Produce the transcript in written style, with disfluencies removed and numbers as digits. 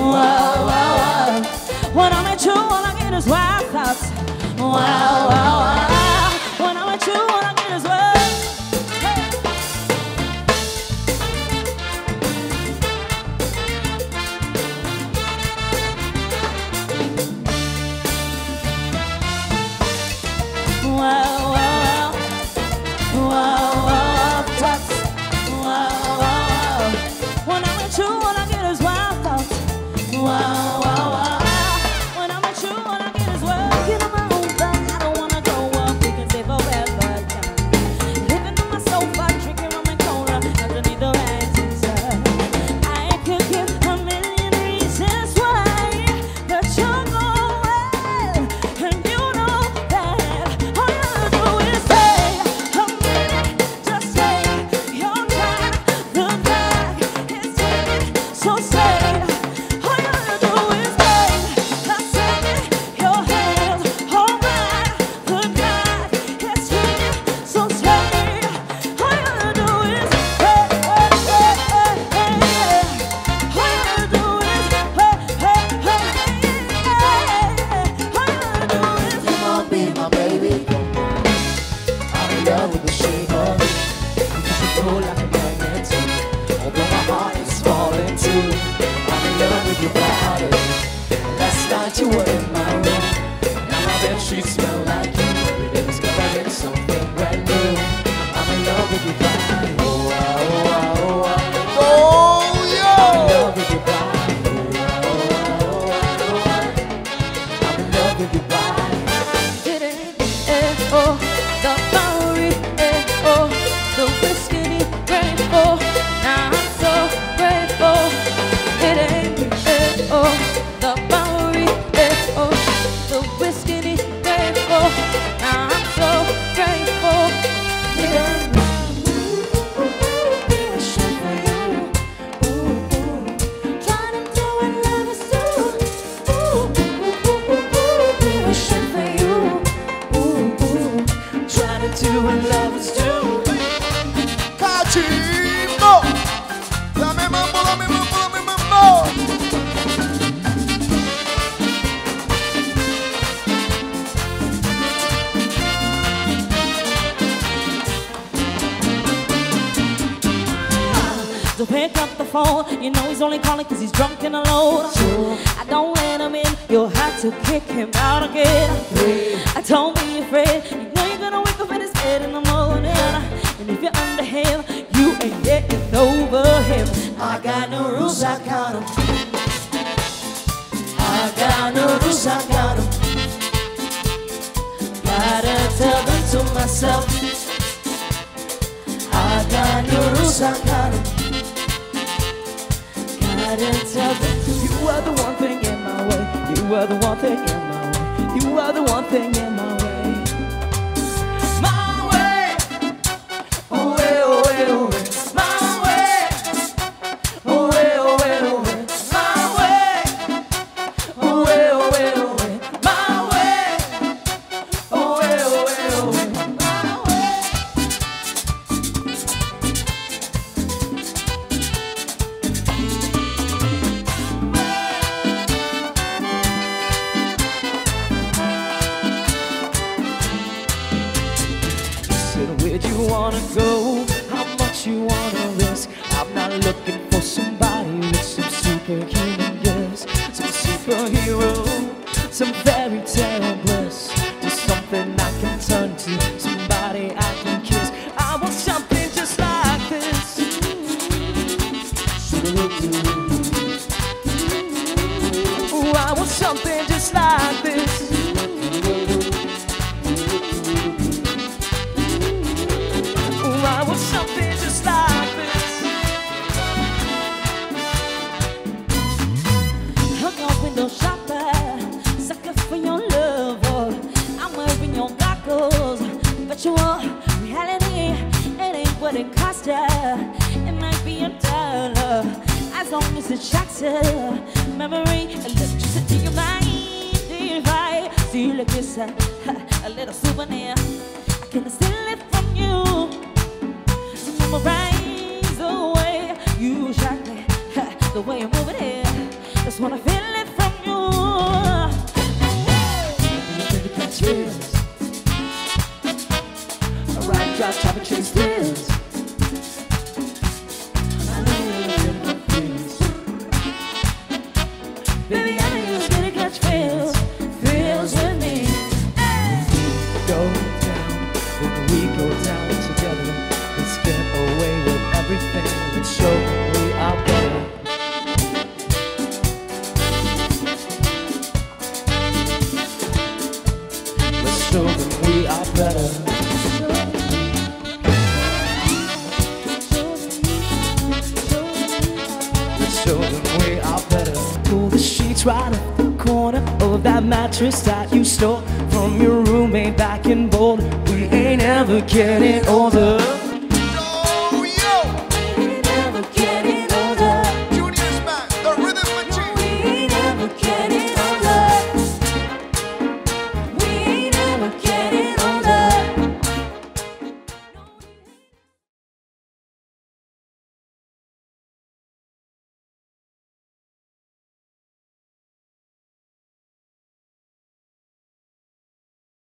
Wow, wow, wow. When I'm with you, all I get is wild thoughts. Wow, wow, wow. When I'm with you, all I get is wild. Wow, wow, wow. Wow, wow, thoughts. Wow, wow, wow. When I'm with you, all I get is wild thoughts. Wow, wow, wow. When I'm with you, all I get is working on my own thing. I don't wanna go up, we can stay forever. Living on my sofa, drinking rum and cola. I don't need the right answer. I could give a million reasons why, but you're going, and you know that. All you gotta do is stay a minute, just stay. Your time, the clock is ticking, so stay. You were in my room, now my bed sheets smell like you. Every day discovering something brand new. I'm in love with your body. Oh, wow, oh, wow, oh, wow. Oh, yo! I'm in love with your body. Oh, wow, oh, wow. I'm in love with your body. It ain't oh, the Bowery, oh, the whiskey rainbow. Now I'm so grateful. It ain't oh, the Bowery. So pick up the phone, you know he's only calling cause he's drunk and alone. Sure. I don't let him in, you'll have to kick him out again. I don't be afraid, you know you're gonna wake up in his bed in the morning. And if you're under him, you ain't getting over him. I got no rules, I got him. I got no rules, I got him. Gotta tell them to myself. I got no rules, I got him. You are the one thing in my way. You are the one thing in my way. You are the one thing in my way. My way, oh way, oh way, oh way. My way, oh way, oh way, oh way. My way, oh way, oh way, oh way. My way, oh way, oh way, oh way. My way. Wanna go, how much you wanna risk? I'm not looking for somebody with some superhuman gifts, some superhero, some fairy tale bliss, just something I can turn to, somebody I can kiss. I want something just like this. Ooh, I want something just like this. Reality, it ain't what it costs ya. It might be a dollar, as long as it shocks ya. Memory, electricity, your mind, divide. See, look, it's a little souvenir. I can steal it from you. So memorize the way you shock me, the way you're moving here. That's just wanna feel it from you. Baby, got chills. A right drop, top of chase thrills. I know you don't feel my feels. Baby, I know you're gonna catch feels. Feels with me. We go down, when we go down together, let's get away with everything and show. So that we are better. So that we are better. Pull the sheets right up the corner of that mattress that you stole from your roommate back in Boulder. We ain't ever getting older.